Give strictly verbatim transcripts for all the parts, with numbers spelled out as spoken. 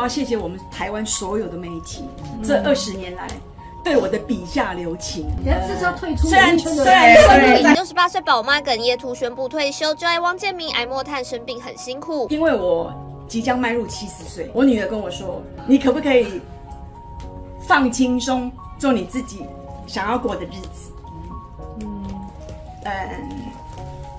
我要谢谢我们台湾所有的媒体，嗯、这二十年来。 对我的笔下留情，人家这是要退出演艺圈的。虽然六十八岁宝妈哽咽突宣布退休，挚爱汪建民癌末炭生病很辛苦。因为我即将迈入七十岁，我女儿跟我说：“你可不可以放轻松，做你自己想要过的日子？”嗯，嗯。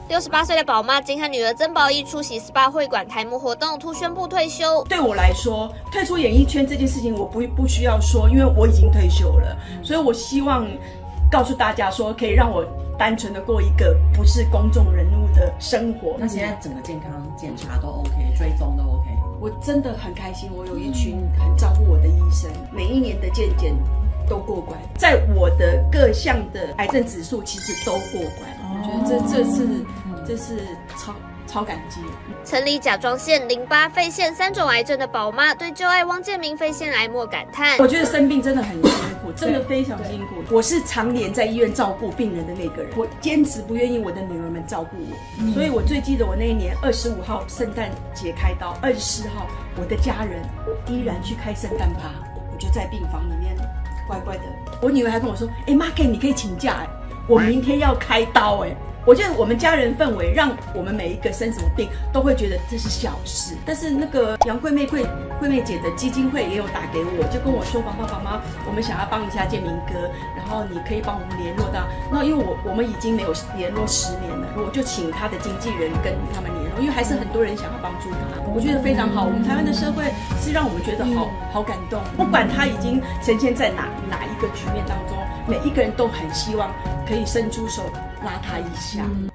六十八岁的宝妈金和女儿曾宝仪出席 S P A 会馆开幕活动，突宣布退休。对我来说，退出演艺圈这件事情，我不不需要说，因为我已经退休了。所以我希望告诉大家说，可以让我单纯的过一个不是公众人物的生活。那现在整个健康检查都 OK， 追踪都 OK。我真的很开心，我有一群很照顾我的医生，每一年的健检都过关，在我的各项的癌症指数其实都过关。 我觉得这这是这是超超感激。曾罹甲状腺、淋巴、肺腺三种癌症的宝妈，对挚爱汪建民肺腺癌末感叹：我觉得生病真的很辛苦，真的非常辛苦。我是常年在医院照顾病人的那个人，我坚持不愿意我的女儿们照顾我，嗯、所以我最记得我那一年二十五号圣诞节开刀，二十四号我的家人依然去开圣诞趴，我就在病房里面乖乖的。我女儿还跟我说：“哎、欸，妈给你可以请假哎、欸。” 我明天要开刀哎、欸！我觉得我们家人氛围，让我们每一个生什么病都会觉得这是小事。但是那个杨桂妹桂桂妹姐的基金会也有打给我，就跟我说：“宝宝宝妈，我们想要帮一下建民哥，然后你可以帮我们联络到。”那因为我我们已经没有联络十年了，我就请他的经纪人跟他们联络，因为还是很多人想要帮助他。我觉得非常好，我们台湾的社会是让我们觉得好好感动。不管他已经呈现在哪哪一个局面当中，每一个人都很希望。 可以伸出手拉他一下。嗯